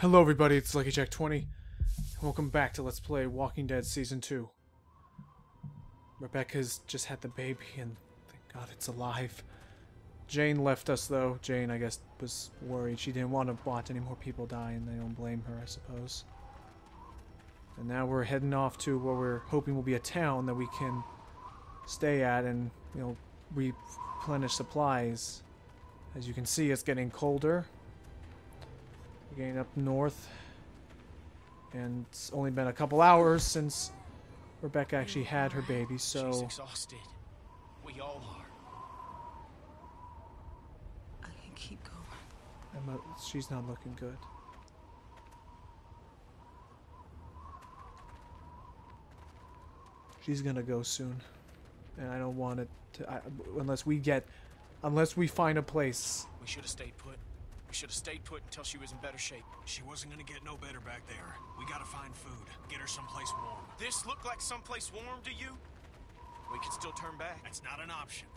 Hello everybody, it's LuckyJack20. Welcome back to Let's Play Walking Dead Season 2. Rebecca's just had the baby and thank God it's alive. Jane left us though. Jane, I guess, was worried. She didn't want to watch any more people die and they don't blame her, I suppose. And now we're heading off to what we're hoping will be a town that we can stay at and, you know, replenish supplies. As you can see, it's getting colder. Getting up north, and it's only been a couple hours since Rebecca actually had her baby, so she's exhausted. We all are. I can keep going. She's not looking good. She's gonna go soon, and I don't want it to. Unless we find a place. We should have stayed put. We should have stayed put until she was in better shape. She wasn't gonna get no better back there. We gotta find food. Get her someplace warm. This look like someplace warm to you? We can still turn back. That's not an option.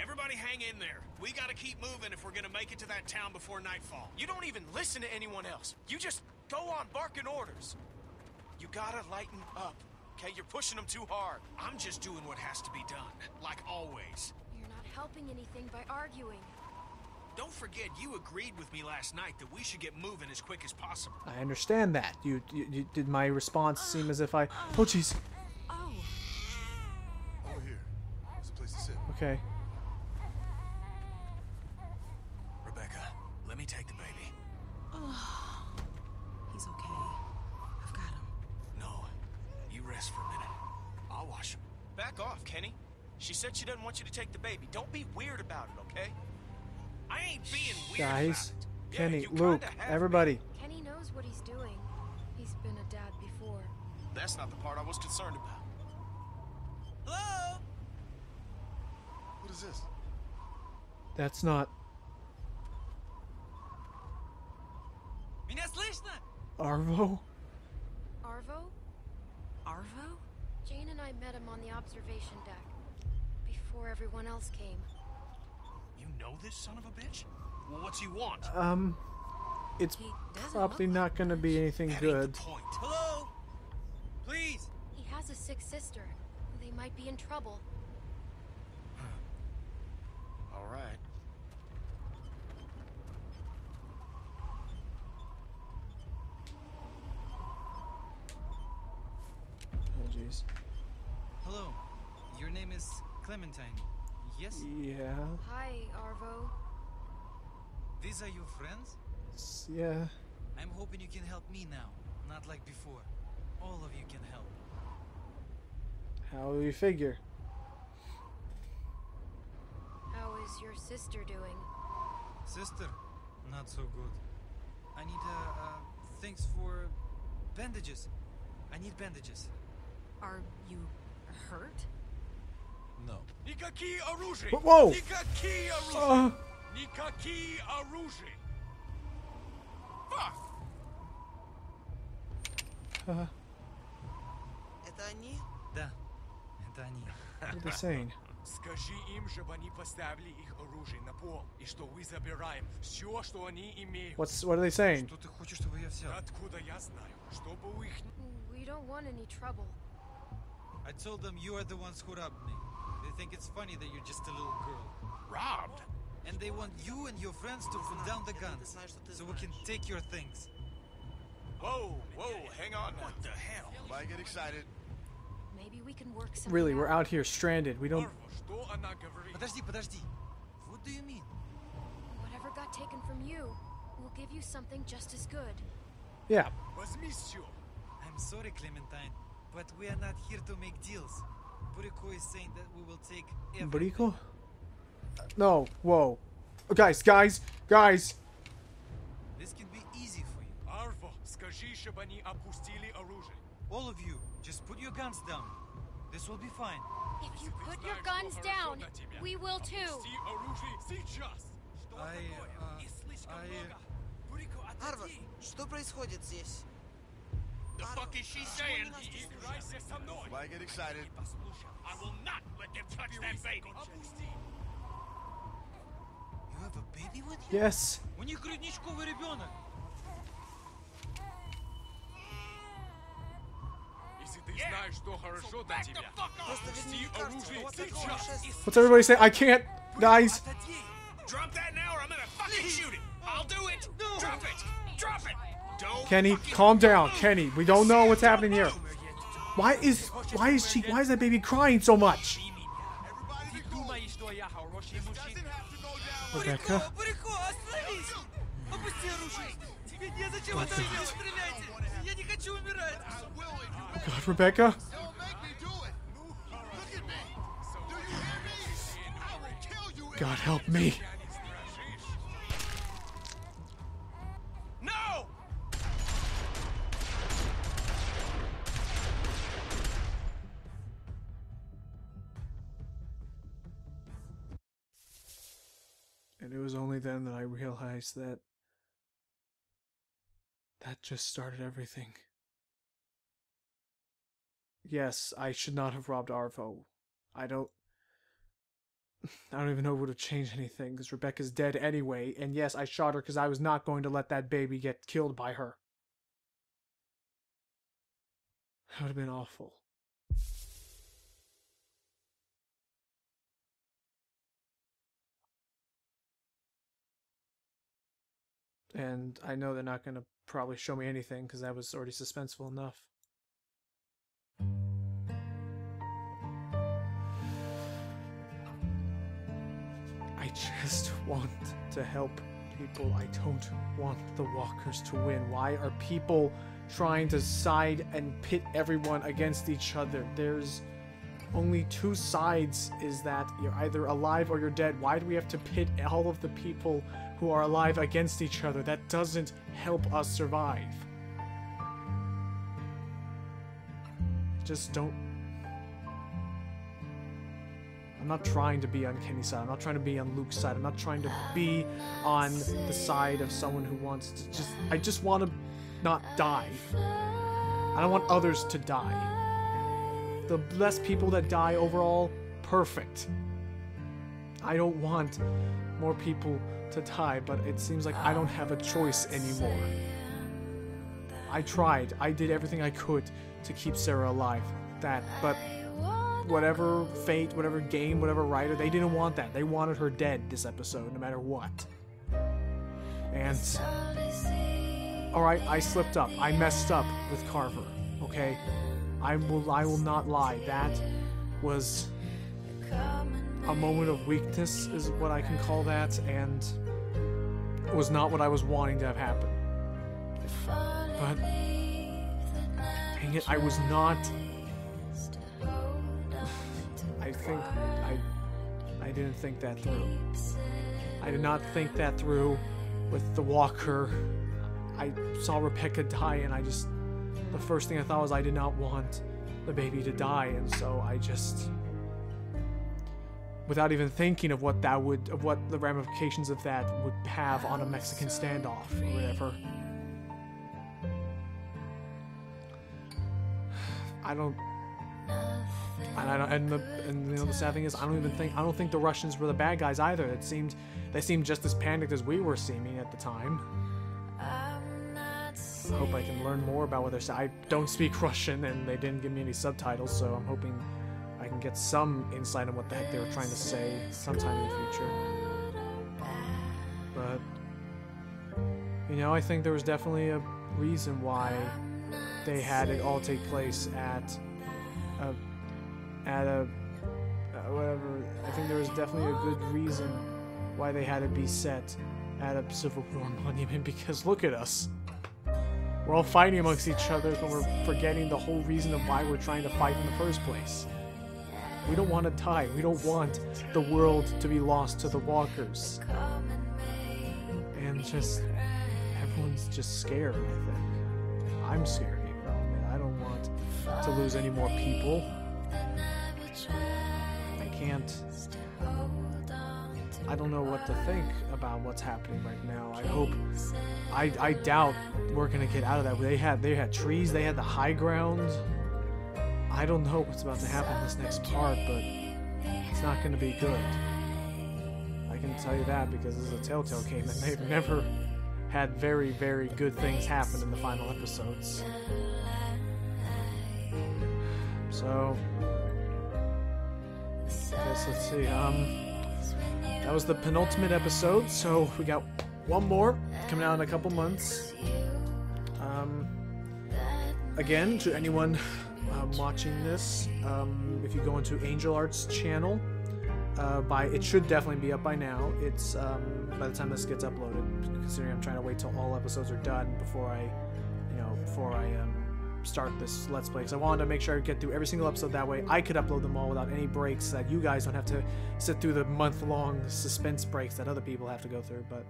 Everybody hang in there. We gotta keep moving if we're gonna make it to that town before nightfall. You don't even listen to anyone else. You just go on barking orders. You gotta lighten up, okay? You're pushing them too hard. I'm just doing what has to be done, like always. You're not helping anything by arguing. Don't forget, you agreed with me last night that we should get moving as quick as possible. I understand that. You did my response seem as if I... Oh, jeez. Oh. Over here. There's a place to sit. Okay. Rebecca, let me take the baby. Oh. He's okay. I've got him. No. You rest for a minute. I'll wash him. Back off, Kenny. She said she doesn't want you to take the baby. Don't be weird about it, okay? I ain't being weird. Guys, Kenny, yeah, Luke, everybody. Kenny knows what he's doing. He's been a dad before. That's not the part I was concerned about. Hello? What is this? That's not. Arvo? Arvo? Arvo? Jane and I met him on the observation deck before everyone else came. You know this son of a bitch? Well, what's he want? It's probably not gonna be anything good. Hello? Please! He has a sick sister. They might be in trouble. Alright. Oh, jeez. Hello. Your name is Clementine. Yes? Yeah. Hi, Arvo. These are your friends? Yeah. I'm hoping you can help me now. Not like before. All of you can help. How do you figure? How is your sister doing? Sister? Not so good. I need, thanks for bandages. I need bandages. Are you hurt? No. Whoa! Fuck! Это они? Да. Это они. What are they saying? Скажи им, чтобы они поставили их оружие на пол и что мы забираем все, что они имеют. What are they saying? Что ты хочешь, чтобы я взял? Откуда я знаю? Чтобы у их. We don't want any trouble. I told them you are the ones who robbed me. They think it's funny that you're just a little girl. Robbed? And they want you and your friends to put down the guns, so we can take your things. Whoa, whoa, hang on. What the hell? Why get excited? Maybe we can work something out. Really, we're out here stranded. We don't... Подожди. What do you mean? Whatever got taken from you, we'll give you something just as good. Yeah. I'm sorry, Clementine, but we are not here to make deals. Buriko is saying that we will take everything. Buriko? No, whoa. Oh, guys! This can be easy for you. Arvo, скажи, чтобы они опустили оружие. All of you, just put your guns down. This will be fine. If you put your guns down, we will too. Arvo, что происходит здесь? The fuck is she saying? Why get excited? I will not let them touch that baby. You have a baby with you? Yes. What's everybody saying? I can't. Nice. Drop that now, or I'm gonna fucking shoot it. I'll do it. Drop it. Drop it. Don't. Kenny, calm down, Kenny. We don't know what's happening here. Why is that baby crying so much? Rebecca. Oh God, Rebecca. God help me. No. And it was only then that I realized that just started everything. Yes, I should not have robbed Arvo. I don't even know it would have changed anything, because Rebecca's dead anyway, and yes, I shot her because I was not going to let that baby get killed by her. That would have been awful. And I know they're not going to probably show me anything, because that was already suspenseful enough. I just want to help people. I don't want the walkers to win. Why are people trying to side and pit everyone against each other? There's only two sides, is that you're either alive or you're dead. Why do we have to pit all of the people who are alive against each other? That doesn't help us survive. Just don't. I'm not trying to be on Kenny's side. I'm not trying to be on Luke's side. I'm not trying to be on the side of someone who wants to just. I just want to not die. I don't want others to die. The less people that die overall, perfect. I don't want more people to die, but it seems like I don't have a choice anymore. I tried. I did everything I could to keep Sarah alive. But whatever fate, whatever game, whatever writer, they didn't want that. They wanted her dead this episode, no matter what. And alright, I slipped up. I messed up with Carver, okay? I will not lie, that was a moment of weakness, is what I can call that, and it was not what I was wanting to have happen. But, dang it, I was not, I didn't think that through. I did not think that through with the walker. I saw Rebecca die, and I just, the first thing I thought was I did not want the baby to die, and so I just, without even thinking of what that would, of what the ramifications of that would have on a Mexican standoff or whatever. And the sad thing is, I don't think the Russians were the bad guys either. It seemed, they seemed just as panicked as we were seeming at the time. I hope I can learn more about what they're saying. I don't speak Russian, and they didn't give me any subtitles, so I'm hoping I can get some insight on what the heck they were trying to say sometime in the future. But, you know, I think there was definitely a reason why they had it all take place at a, whatever, I think there was definitely a good reason why they had it be set at a Civil War monument, because look at us. We're all fighting amongst each other, but we're forgetting the whole reason of why we're trying to fight in the first place. We don't want to die. We don't want the world to be lost to the walkers. And just, everyone's just scared, I think. I'm scared, even. I don't want to lose any more people. I can't. I don't know what to think about what's happening right now. I hope, I doubt we're gonna get out of that. They had trees, they had the high ground. I don't know what's about to happen in this next part, but it's not gonna be good. I can tell you that, because this is a Telltale game, and they've never had very, very good things happen in the final episodes. So, I guess let's see. That was the penultimate episode, so we got one more coming out in a couple months. Again, to anyone watching this, if you go into Angel Arts channel, it should definitely be up by now. It's by the time this gets uploaded, considering I'm trying to wait till all episodes are done before I start this Let's Play, because I wanted to make sure I get through every single episode. That way I could upload them all without any breaks, so that you guys don't have to sit through the month-long suspense breaks that other people have to go through. But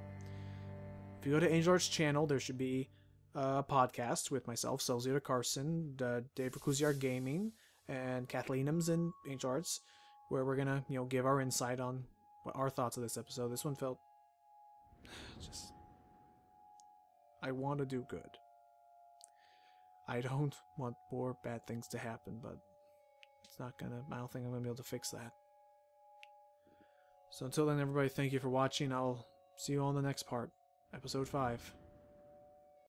if you go to Angel Arts channel, there should be a podcast with myself, Celzia DeCarson, Dave Recusiard Gaming, and Kathleenums and Angel Arts, where we're gonna, you know, give our insight on what our thoughts of this episode. This one felt just... I want to do good. I don't want more bad things to happen, but it's not gonna... I don't think I'm gonna be able to fix that. So until then, everybody, thank you for watching. I'll see you all in the next part. Episode 5.